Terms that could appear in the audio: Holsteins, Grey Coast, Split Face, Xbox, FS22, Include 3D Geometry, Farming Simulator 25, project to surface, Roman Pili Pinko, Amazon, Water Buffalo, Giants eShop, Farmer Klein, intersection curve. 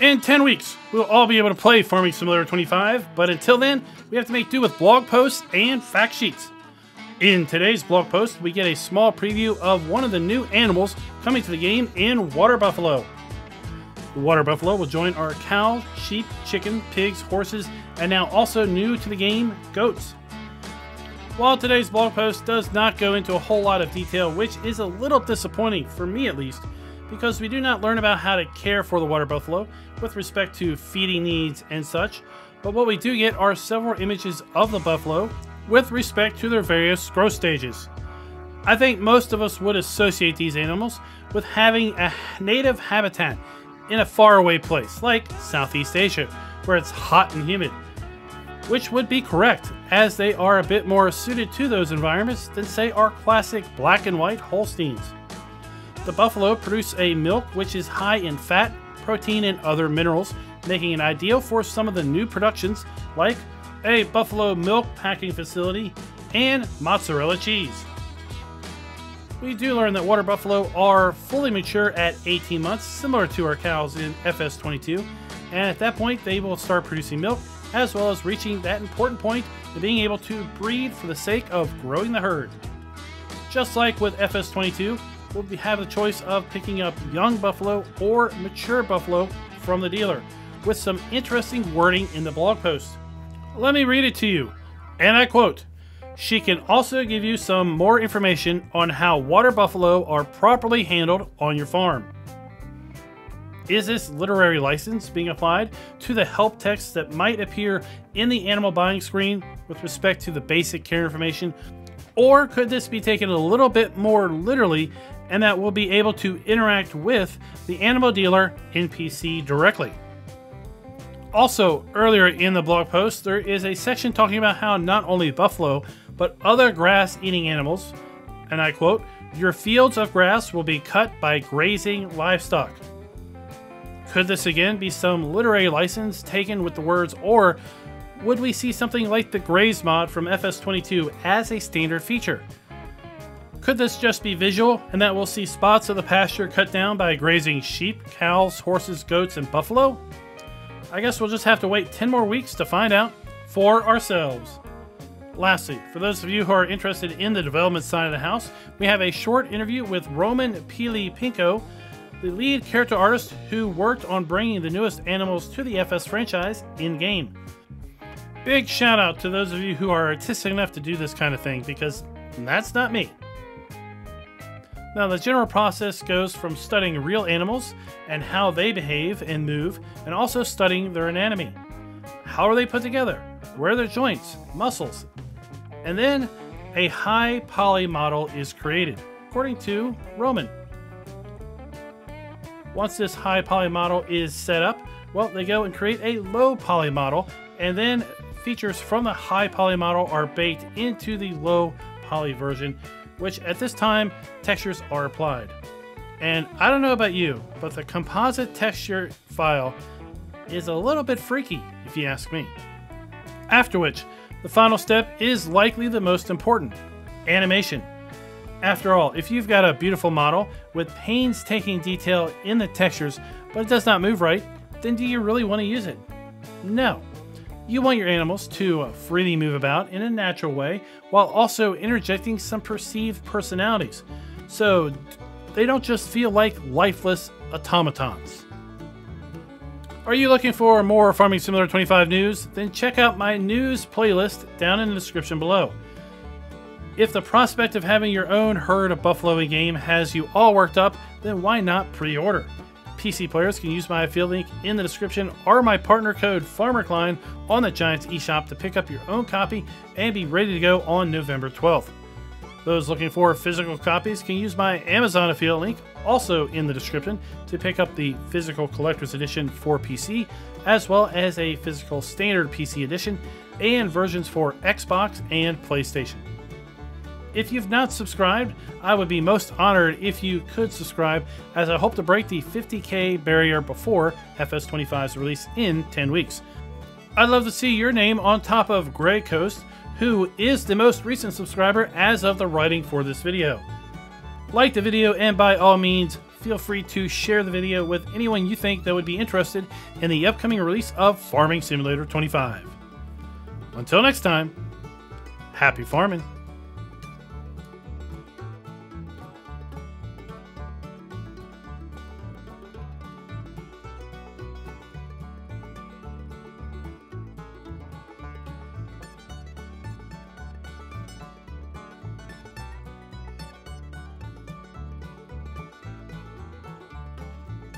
In 10 weeks, we'll all be able to play Farming Simulator 25, but until then, we have to make do with blog posts and fact sheets. In today's blog post, we get a small preview of one of the new animals coming to the game in Water Buffalo. The Water Buffalo will join our cow, sheep, chicken, pigs, horses, and now also new to the game, goats. While today's blog post does not go into a whole lot of detail, which is a little disappointing, for me at least, because we do not learn about how to care for the Water Buffalo with respect to feeding needs and such, but what we do get are several images of the buffalo with respect to their various growth stages. I think most of us would associate these animals with having a native habitat in a faraway place, like Southeast Asia, where it's hot and humid, which would be correct, as they are a bit more suited to those environments than, say, our classic black and white Holsteins. The buffalo produce a milk which is high in fat, protein, and other minerals, making it ideal for some of the new productions like a buffalo milk packing facility, and mozzarella cheese. We do learn that water buffalo are fully mature at 18 months, similar to our cows in FS22, and at that point they will start producing milk, as well as reaching that important point of being able to breed for the sake of growing the herd. Just like with FS22, we'll have the choice of picking up young buffalo or mature buffalo from the dealer, with some interesting wording in the blog post. Let me read it to you, and I quote, "She can also give you some more information on how water buffalo are properly handled on your farm." Is this literary license being applied to the help text that might appear in the animal buying screen with respect to the basic care information? Or could this be taken a little bit more literally, and that we'll be able to interact with the animal dealer NPC directly? Also, earlier in the blog post, there is a section talking about how not only buffalo, but other grass-eating animals, and I quote, "Your fields of grass will be cut by grazing livestock." Could this again be some literary license taken with the words, or would we see something like the graze mod from FS22 as a standard feature? Could this just be visual, and that we'll see spots of the pasture cut down by grazing sheep, cows, horses, goats, and buffalo? I guess we'll just have to wait 10 more weeks to find out for ourselves. Lastly, for those of you who are interested in the development side of the house, we have a short interview with Roman Pili Pinko, the lead character artist who worked on bringing the newest animals to the FS franchise in-game. Big shout out to those of you who are artistic enough to do this kind of thing, because that's not me. Now, the general process goes from studying real animals and how they behave and move, and also studying their anatomy. How are they put together? Where are their joints, muscles? And then a high poly model is created, according to Roman. Once this high poly model is set up, well, they go and create a low poly model, and then features from the high poly model are baked into the low poly version, which at this time, textures are applied. And I don't know about you, but the composite texture file is a little bit freaky, if you ask me. After which, the final step is likely the most important, animation. After all, if you've got a beautiful model with painstaking detail in the textures, but it does not move right, then do you really want to use it? No. You want your animals to freely move about in a natural way, while also interjecting some perceived personalities, so they don't just feel like lifeless automatons. Are you looking for more Farming Simulator 25 news? Then check out my news playlist down in the description below. If the prospect of having your own herd of buffalo in game has you all worked up, then why not pre-order? PC players can use my affiliate link in the description or my partner code Farmer Klein on the Giants eShop to pick up your own copy and be ready to go on November 12th. Those looking for physical copies can use my Amazon affiliate link also in the description to pick up the physical collector's edition for PC, as well as a physical standard PC edition and versions for Xbox and PlayStation. If you've not subscribed, I would be most honored if you could subscribe, as I hope to break the 50K barrier before FS25's release in 10 weeks. I'd love to see your name on top of Grey Coast, who is the most recent subscriber as of the writing for this video. Like the video and by all means, feel free to share the video with anyone you think that would be interested in the upcoming release of Farming Simulator 25. Until next time, happy farming!